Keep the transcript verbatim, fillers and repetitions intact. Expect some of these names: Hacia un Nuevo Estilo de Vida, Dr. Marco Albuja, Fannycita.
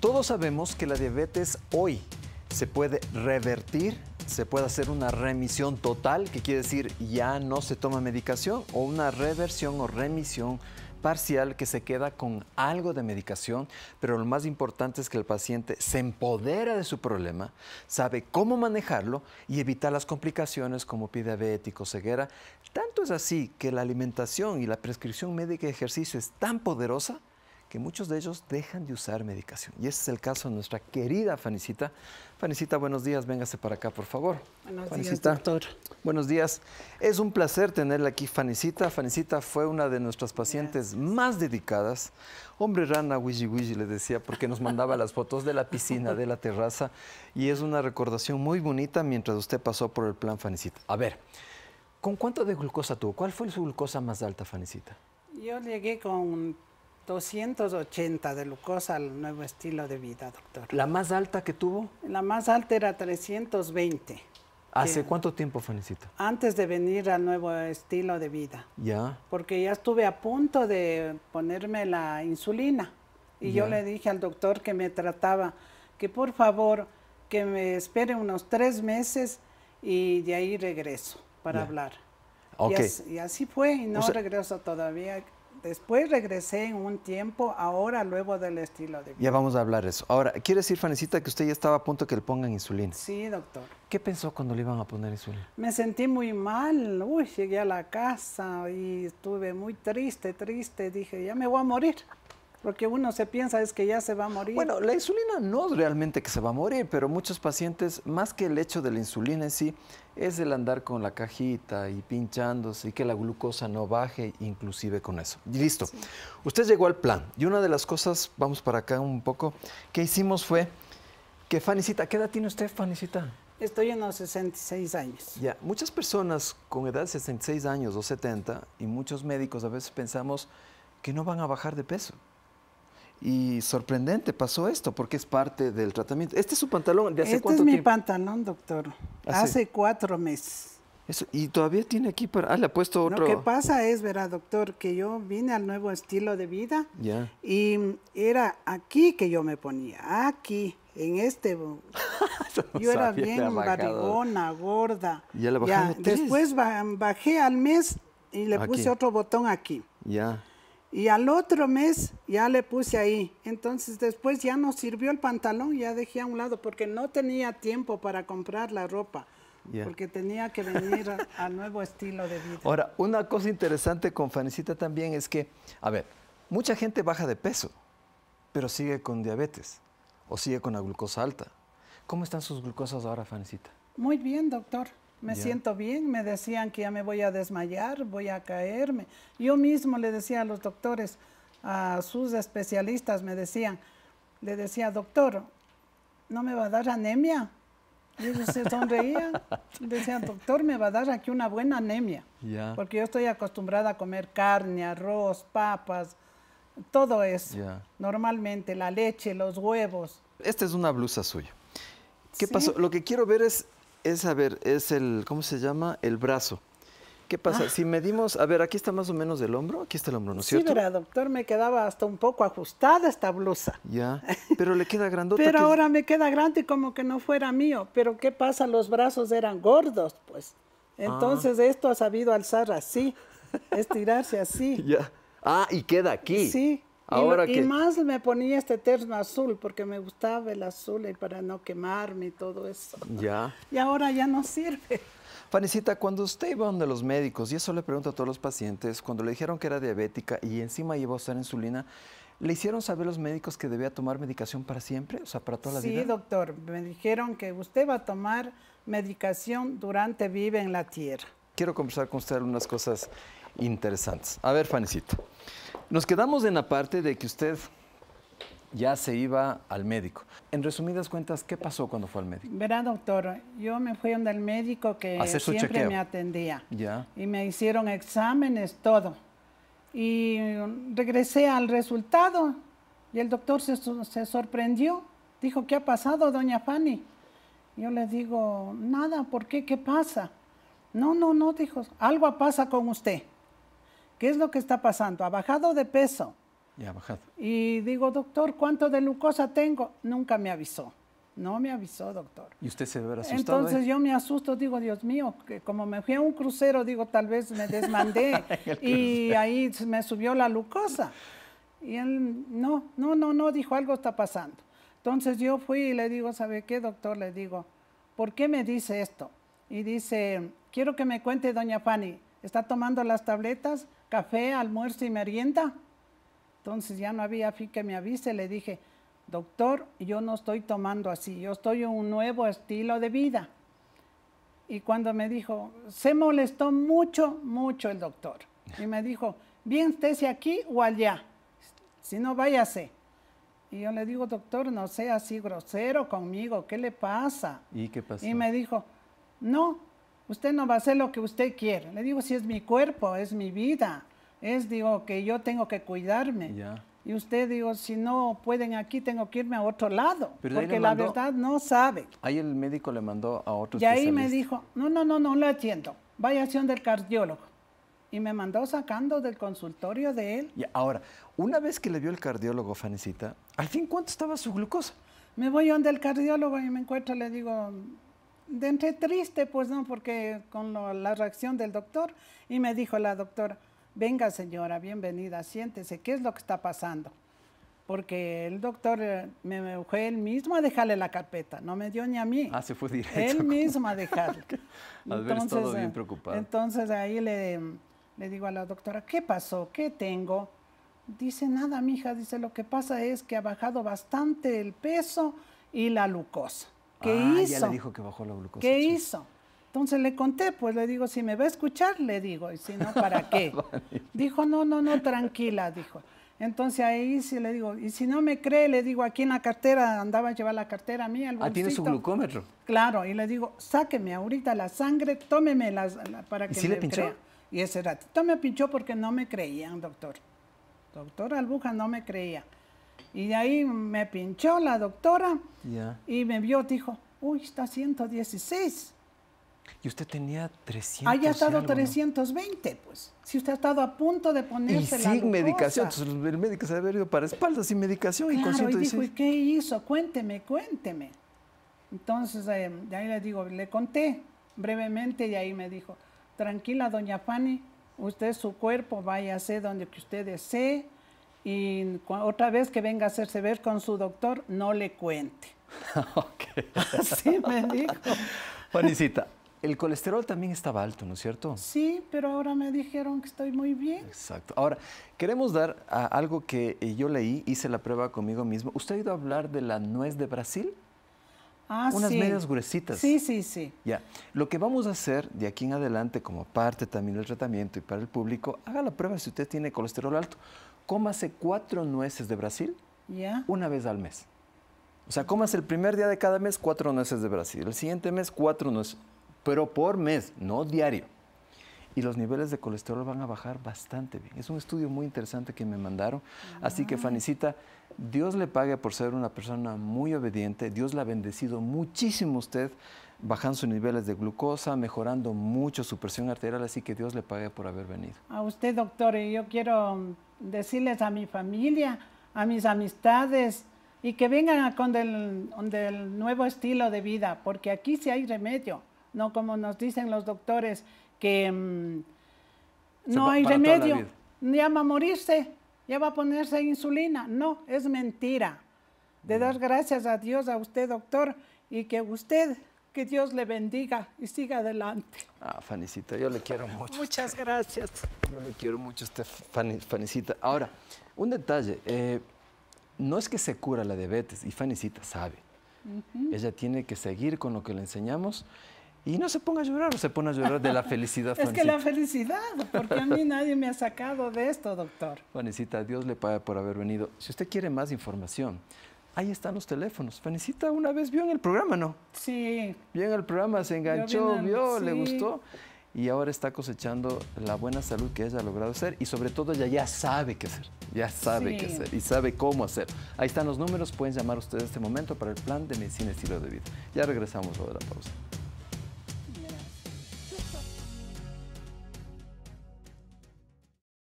Todos sabemos que la diabetes hoy se puede revertir, se puede hacer una remisión total, que quiere decir ya no se toma medicación, o una reversión o remisión parcial que se queda con algo de medicación, pero lo más importante es que el paciente se empodera de su problema, sabe cómo manejarlo y evitar las complicaciones como pie diabético, ceguera. Tanto es así que la alimentación y la prescripción médica y ejercicio es tan poderosa que muchos de ellos dejan de usar medicación. Y ese es el caso de nuestra querida Fannycita. Fannycita, buenos días, véngase para acá, por favor. Buenos Fannycita. días, doctor. Buenos días. Es un placer tenerla aquí, Fannycita. Fannycita fue una de nuestras pacientes Gracias. más dedicadas. Hombre rana, wiji wiji, le decía, porque nos mandaba las fotos de la piscina, de la terraza. Y es una recordación muy bonita mientras usted pasó por el plan, Fannycita. A ver, ¿con cuánto de glucosa tuvo? ¿Cuál fue su glucosa más alta, Fannycita? Yo llegué con doscientos ochenta de glucosa al nuevo estilo de vida, doctor. ¿La más alta que tuvo? La más alta era trescientos veinte. ¿Hace cuánto tiempo, Fannycita? Antes de venir al nuevo estilo de vida. Ya. Porque ya estuve a punto de ponerme la insulina. Y ya. yo le dije al doctor que me trataba, que por favor, que me espere unos tres meses y de ahí regreso para ya. hablar. Okay. Y, así, y así fue, y no o sea, regreso todavía. Después regresé en un tiempo, ahora luego del estilo de vida. Ya vamos a hablar eso. Ahora, ¿quiere decir, Fannycita, que usted ya estaba a punto de que le pongan insulina? Sí, doctor. ¿Qué pensó cuando le iban a poner insulina? Me sentí muy mal. Uy, llegué a la casa y estuve muy triste, triste. Dije, ya me voy a morir. Porque uno se piensa es que ya se va a morir. Bueno, la insulina no es realmente que se va a morir, pero muchos pacientes, más que el hecho de la insulina en sí, es el andar con la cajita y pinchándose y que la glucosa no baje, inclusive con eso. Y listo. Sí. Usted llegó al plan y una de las cosas, vamos para acá un poco, que hicimos fue que Fannycita, ¿qué edad tiene usted, Fannycita? Estoy en los sesenta y seis años. Ya, muchas personas con edad de sesenta y seis años o setenta y muchos médicos a veces pensamos que no van a bajar de peso. Y sorprendente pasó esto, porque es parte del tratamiento. Este es su pantalón, ¿de hace este cuánto tiempo? Este es mi pantalón, doctor. ¿Ah, hace sí? cuatro meses. Eso, y todavía tiene aquí, para... ah, le ha puesto otro. Lo que pasa es, verá, doctor, que yo vine al nuevo estilo de vida yeah. y era aquí que yo me ponía, aquí, en este. no yo era bien barrigona, gorda. Ya la bajé. Después bajé al mes y le aquí. puse otro botón aquí. Ya. Y al otro mes ya le puse ahí. Entonces después ya no sirvió el pantalón, ya dejé a un lado porque no tenía tiempo para comprar la ropa. Yeah. Porque tenía que venir al nuevo estilo de vida. Ahora, una cosa interesante con Fannycita también es que, a ver, mucha gente baja de peso, pero sigue con diabetes o sigue con la glucosa alta. ¿Cómo están sus glucosas ahora, Fannycita? Muy bien, doctor. Me yeah. siento bien, me decían que ya me voy a desmayar, voy a caerme. Yo mismo le decía a los doctores, a sus especialistas me decían, le decía, doctor, ¿no me va a dar anemia? Y ellos se sonreían, decían, doctor, me va a dar aquí una buena anemia. Yeah. Porque yo estoy acostumbrada a comer carne, arroz, papas, todo eso. Yeah. Normalmente, la leche, los huevos. Esta es una blusa suya. ¿Qué ¿Sí? pasó? Lo que quiero ver es... Es, a ver, es el, ¿cómo se llama? El brazo. ¿Qué pasa? Ah. Si medimos, a ver, aquí está más o menos el hombro, aquí está el hombro, ¿no es sí, cierto? Sí, pero doctor, me quedaba hasta un poco ajustada esta blusa. Ya, pero le queda grandota. pero que... ahora me queda grande como que no fuera mío. Pero ¿qué pasa? Los brazos eran gordos, pues. Entonces ah. esto ha sabido alzar así, estirarse así. Ya. Ah, y queda aquí. Sí. Ahora y, que... y más me ponía este terno azul, porque me gustaba el azul y para no quemarme y todo eso. Ya. Y ahora ya no sirve. Fannycita, cuando usted iba donde los médicos, y eso le pregunto a todos los pacientes, cuando le dijeron que era diabética y encima iba a usar insulina, ¿le hicieron saber los médicos que debía tomar medicación para siempre? O sea, para toda la sí, vida. Sí, doctor. Me dijeron que usted va a tomar medicación durante vive en la tierra. Quiero conversar con usted algunas cosas interesantes. A ver, Fannycita. Nos quedamos en la parte de que usted ya se iba al médico. En resumidas cuentas, ¿qué pasó cuando fue al médico? Verá, doctor, yo me fui donde el médico que siempre chequeo. me atendía. Ya. Y me hicieron exámenes, todo. Y regresé al resultado y el doctor se, se sorprendió. Dijo, ¿qué ha pasado, doña Fanny? Yo le digo, nada, ¿por qué? ¿Qué pasa? No, no, no, dijo, algo pasa con usted. ¿Qué es lo que está pasando? Ha bajado de peso, Ya bajado. Y digo, doctor, ¿cuánto de glucosa tengo? Nunca me avisó. No me avisó, doctor. ¿Y usted se verá asustado? Entonces ¿eh? yo me asusto, digo, Dios mío, que como me fui a un crucero, digo, tal vez me desmandé y ahí me subió la glucosa. Y él, no, no, no, no, dijo, algo está pasando. Entonces yo fui y le digo, ¿sabe qué, doctor? Le digo, ¿por qué me dice esto? Y dice, quiero que me cuente, doña Fanny, ¿está tomando las tabletas, café, almuerzo y merienda? Entonces ya no había fin que me avise, le dije, doctor, yo no estoy tomando así, yo estoy en un nuevo estilo de vida. Y cuando me dijo, se molestó mucho, mucho el doctor. Y me dijo, bien, estése aquí o allá, si no, váyase. Y yo le digo, doctor, no sea así grosero conmigo, ¿qué le pasa? ¿Y qué pasó? Y me dijo, no, usted no va a hacer lo que usted quiere. Le digo, si es mi cuerpo, es mi vida, es, digo, que yo tengo que cuidarme. Ya. Y usted, digo, si no pueden aquí, tengo que irme a otro lado, pero porque mandó, la verdad no sabe. Ahí el médico le mandó a otro especialista. Y ahí me dijo, no, no, no, no lo atiendo, vaya acción del cardiólogo. Y me mandó sacando del consultorio de él. Y ahora, una vez que le vio el cardiólogo, Fannycita, ¿al fin cuánto estaba su glucosa? Me voy donde el cardiólogo y me encuentro, le digo, de entre triste, pues no, porque con lo, la reacción del doctor. Y me dijo la doctora, venga señora, bienvenida, siéntese, ¿qué es lo que está pasando? Porque el doctor me, me fue él mismo a dejarle la carpeta, no me dio ni a mí. Ah, se fue directo. Él con... mismo a dejarle. Al ver todo bien preocupado. Entonces ahí le, le digo a la doctora, ¿qué pasó? ¿Qué tengo? Dice, nada, mija, dice, lo que pasa es que ha bajado bastante el peso y la glucosa. ¿Qué ah, hizo? Ya le dijo que bajó la glucosa. ¿Qué sí. hizo? Entonces le conté, pues le digo, si me va a escuchar, le digo, y si no, ¿para qué? Dijo, no, no, no, tranquila, dijo. Entonces ahí sí le digo, y si no me cree, le digo, aquí en la cartera, andaba a llevar la cartera a mí, al bolsito. Ah, ¿tiene su glucómetro? Claro, y le digo, sáqueme ahorita la sangre, tómeme la, la, para que ¿Y si me le pinchó? Crea. Y ese ratito me pinchó porque no me creían, doctor. Doctor Albuja no me creía. Y de ahí me pinchó la doctora yeah. y me vio, dijo, uy, está ciento dieciséis. Y usted tenía trescientos. Haya estado algo, trescientos veinte, ¿no? Pues. Si usted ha estado a punto de ponerse y la sin glucosa. Medicación. Entonces, el médico se había ido para espaldas sin medicación claro, y con ciento dieciséis. Y dijo, ¿y qué hizo? Cuénteme, cuénteme. Entonces, eh, de ahí le digo, le conté brevemente y ahí me dijo, tranquila, doña Fanny, usted su cuerpo vaya a hacer donde que usted desee y otra vez que venga a hacerse ver con su doctor, no le cuente. Okay. Así me dijo. Fannycita. El colesterol también estaba alto, ¿no es cierto? Sí, pero ahora me dijeron que estoy muy bien. Exacto. Ahora, queremos dar a algo que yo leí, hice la prueba conmigo mismo. ¿Usted ha oído hablar de la nuez de Brasil? Ah, Unas sí. Unas medias gruesitas. Sí, sí, sí. Ya. Lo que vamos a hacer de aquí en adelante, como parte también del tratamiento y para el público, haga la prueba si usted tiene colesterol alto. Cómase cuatro nueces de Brasil ya. una vez al mes. O sea, cómase el primer día de cada mes cuatro nueces de Brasil. El siguiente mes cuatro nueces. Pero por mes, no diario. Y los niveles de colesterol van a bajar bastante bien. Es un estudio muy interesante que me mandaron. Ah. Así que, Fannycita, Dios le pague por ser una persona muy obediente. Dios la ha bendecido muchísimo usted, bajando sus niveles de glucosa, mejorando mucho su presión arterial. Así que Dios le pague por haber venido. A usted, doctor, y yo quiero decirles a mi familia, a mis amistades, y que vengan con el, con el nuevo estilo de vida, porque aquí sí hay remedio. No, como nos dicen los doctores, que mmm, no hay remedio, ya va a morirse, ya va a ponerse insulina. No, es mentira. De dar gracias a Dios, a usted, doctor, y que usted, que Dios le bendiga y siga adelante. Ah, Fannycita, yo le quiero mucho. Muchas gracias. Yo le quiero mucho a usted, Fannycita. Ahora, un detalle, eh, no es que se cura la diabetes, y Fannycita sabe. Uh-huh. Ella tiene que seguir con lo que le enseñamos. Y no se ponga a llorar, o se pone a llorar de la felicidad, Fannycita. Es que la felicidad, porque a mí nadie me ha sacado de esto, doctor. Fannycita, Dios le paga por haber venido. Si usted quiere más información, ahí están los teléfonos. Fannycita una vez vio en el programa, ¿no? Sí. Vio en el programa, se enganchó, al... vio, sí. le gustó. Y ahora está cosechando la buena salud que ella ha logrado hacer. Y sobre todo, ella ya sabe qué hacer. Ya sabe sí. qué hacer y sabe cómo hacer. Ahí están los números. Pueden llamar ustedes en este momento para el plan de medicina estilo de vida. Ya regresamos luego de la pausa.